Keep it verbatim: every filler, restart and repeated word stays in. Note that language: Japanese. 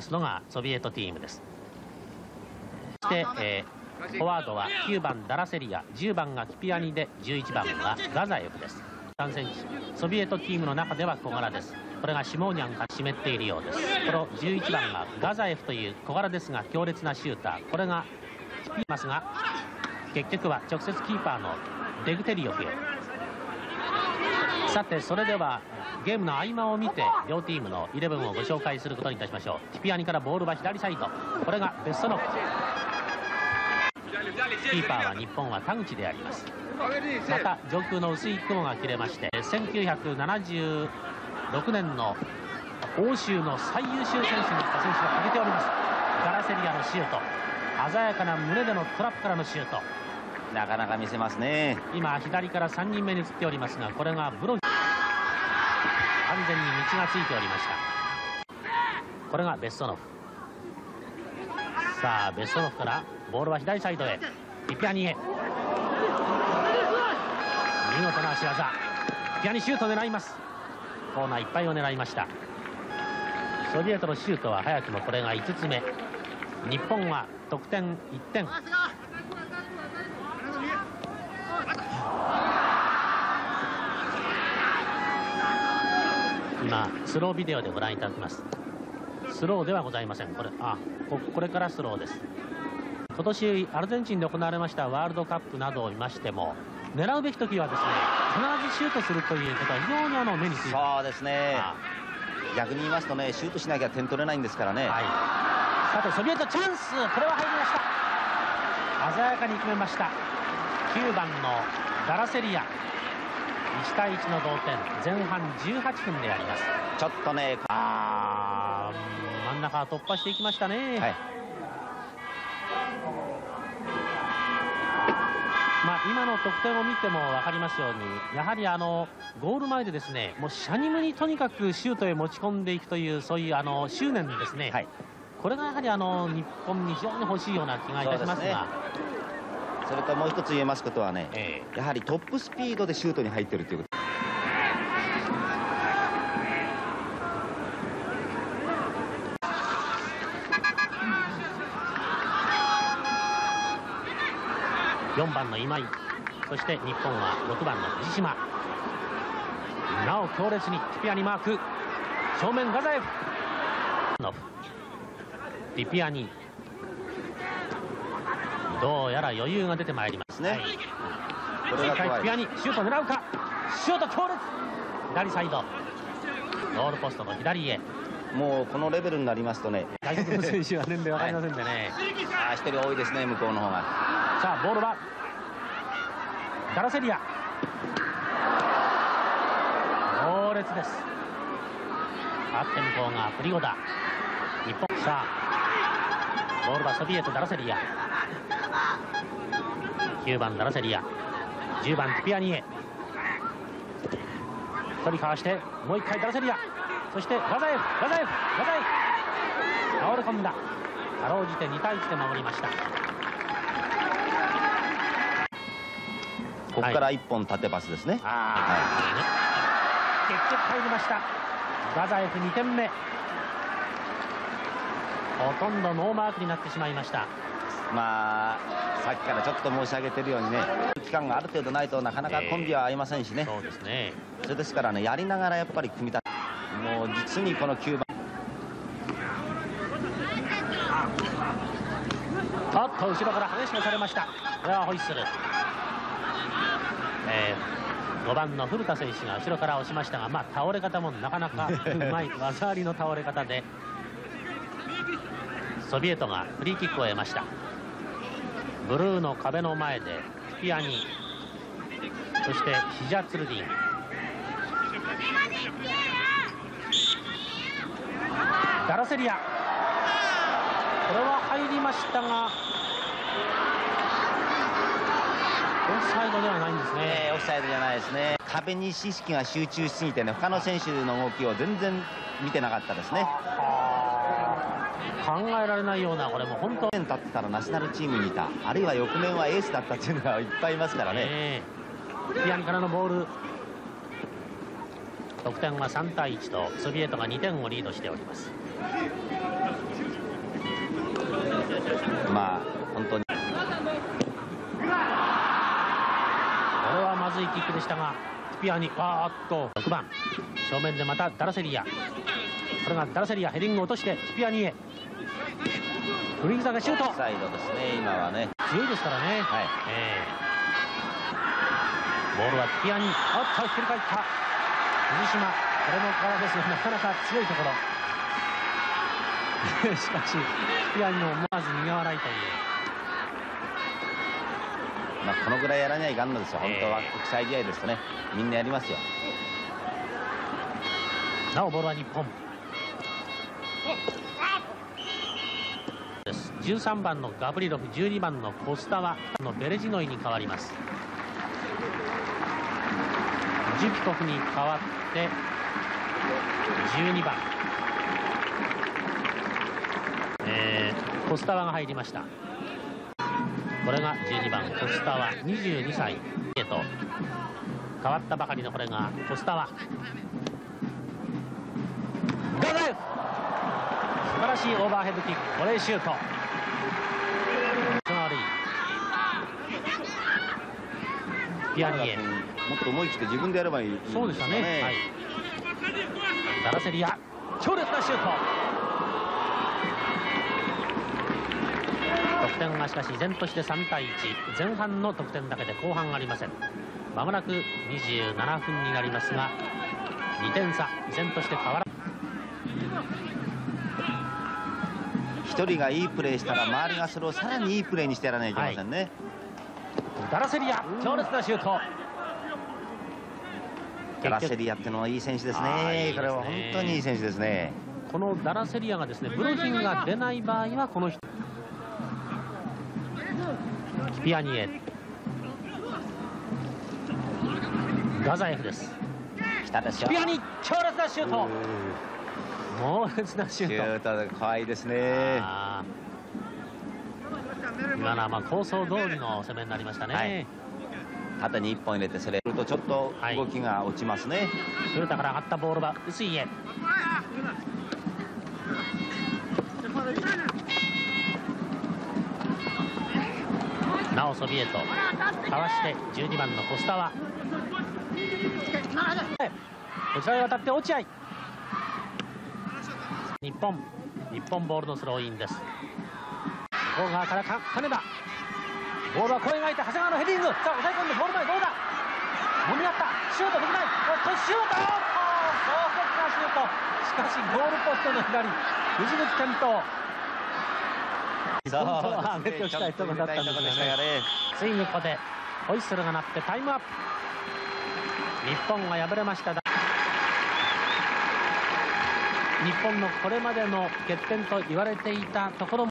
ますのがソビエトチームです。そして、えー、フォワードはきゅうばんダラセリア、じゅうばんがキピアニで、じゅういちばんがガザエフです。さんセンチ、ソビエトチームの中では小柄です。これがシモーニャンが湿っているようです。このじゅういちばんがガザエフという小柄ですが強烈なシューター、これがキピますが結局は直接キーパーのデグテリオフへ。さてそれではゲームの合間を見て両チームのイレブンをご紹介することにいたしましょう。キピアニからボールは左サイド、これがベストノック、キーパーは日本は田口であります。また上空の薄い雲が切れまして、せんきゅうひゃくななじゅうろくねんの欧州の最優秀選手に選手が挙げております。ガラセリアのシュート、鮮やかな胸でのトラップからのシュート、なかなか見せますね。今左からさんにんめに移っておりますが、これがブロン、完全に道がついておりました。これがベストノフ。さあベストノフからボールは左サイドへ、キピアニへ、見事な足技、キピアニシュートを狙います。コーナーいっぱいを狙いました。ソビエトのシュートは早くもこれがいつつめ。日本は得点いってん。今スロービデオでご覧いただきます。スローではございません。これあ こ, これからスローです。今年アルゼンチンで行われましたワールドカップなどを見ましても、狙うべき時はですね、必ずシュートするということは非常にあの目について、そうですね、ああ逆に言いますとね、シュートしなきゃ点取れないんですからね、はい、さてソビエトチャンス、これは入りました。鮮やかに決めました。きゅうばんのダラセリア、いちたいいちの同点、前半じゅうはっぷんであります。ちょっとね、あ真ん中突破していきましたね、はい、まあ今の得点を見ても分かりますように、やはりあのゴール前でですね、もうしゃにむにとにかくシュートへ持ち込んでいくという、そういうあの執念ですね、はい、これがやはりあの日本に非常に欲しいような気がいたしますが。それともう一つ言えますことはね、えー、やはりトップスピードでシュートに入っているということ。よんばんの今井、そして日本はろくばんの藤島、なお強烈にキピアニマーク、正面ガザエフ、キピアニ、どうやら余裕が出てまいりますね。これが怖い。キピアニシュート狙うか、シュート強烈、左サイド、ゴールポストの左へ。もうこのレベルになりますとね、外国の選手は年齢わかりませんでね、はい、あひとり多いですね、向こうの方が。さあボールはダラセリア、強烈です。あって向こうがプリゴダ、日本。さあボールはソビエトダラセリア、きゅうばんダラセリア、じゅうばんキピアニエ、ひとりかわしてもういっかいダラセリア、そしてガザエフ、ガザエフ、ガザエフ、倒れ込んだ。かろうじてにたいいちで守りました。ここからいっぽん縦パスですね。はい、結局入りました。ガザエフにてんめ。ほとんどノーマークになってしまいました。まあさっきからちょっと申し上げているようにね、期間がある程度ないとなかなかコンビは合いませんしね。えー、そうですね。それですからね、やりながらやっぱり組み立て。もう実にこのきゅうばん、おっと後ろから激しく押されました。これはホイッスル、えー、ごばんの古田選手が後ろから押しましたが、まあ、倒れ方もなかなかうまい技ありの倒れ方でソビエトがフリーキックを得ました。ブルーの壁の前でキピアニ、そしてヒジャツルディン、ダラセリア、これは入りましたがオフサイドではないんですね、えー、オフサイドじゃないですね。壁に意識が集中しすぎてね、他の選手の動きを全然見てなかったですね。考えられないような、これも本当に立ってたらナショナルチームにいた、あるいは翌年はエースだったっていうのがいっぱいいますからね。キピアニからのボール、得点はさんたいいちとソビエトがにてんをリードしております。まあ本当にこれはまずいキックでしたが、ピアにあーっとろくばん正面でまたダラセリア、これがダラセリアヘディングを落としてピアニへ、フリーザがシュート、サイドですね、今はね強いですからね、はい、えー、ボールはピアニ、あっとひっくり返った水島、これも川ですがなかなか強いところしかしピアニも思わず苦笑いという、まあこのぐらいやらにはいかんのですよ、えー、本当は国際試合ですとねみんなやりますよ。なおボールは日本です。じゅうさんばんのガブリロフ、じゅうにばんのコスタワのベレジノイに変わります。ジュピコフに代わってじゅうにばん、えー、コスタワが入りました。これがじゅうにばんコスタワ、にじゅうにさいへと変わったばかりのこれがコスタワ、素晴らしいオーバーヘッドキック、ボレーシュート、ピアニエ、もっと思い切って自分でやればいいんですかね。そうでしたね、はい、ダラセリア強烈なシュート、得点はしかし依然としてさんたいいち、前半の得点だけで後半ありません。まもなくにじゅうななふんになりますがにてんさ依然として変わらない。ひとりがいいプレーしたら周りがそれをさらにいいプレーにしてやらないといけませんね、はい、ダラセリア強烈なシュート、ダラセリアってのはいい選手ですね、いいですね、これは本当にいい選手ですね。このダラセリアがですねブロフィンが出ない場合はこの人キピアニエ、ガザエフです、北ですよ、キピアニ強烈なシュート、猛烈なシュート、怖いですね。今のはまあ構想通りの攻めになりましたね。はい、縦にいっぽん入れてそれとちょっと動きが落ちますね。古田、はい、から上がったボールは薄いへ。なおソビエトかわしてじゅうにばんのコスタワ。こちらへ渡って落合。日本、日本ボールのスローインです。ボール側から金田、ボールは声がいて長谷川のヘディング、さあ抑え込んでボール前どうだ、もみ合ったシュートできない、おっとシュート、強烈なシュート、しかしゴールポストの左、藤口健闘、本当は上げておきたいところだったんですがね、ついにここでホイッスルが鳴ってタイムアップ、日本が敗れました。日本のこれまでの欠点と言われていたところも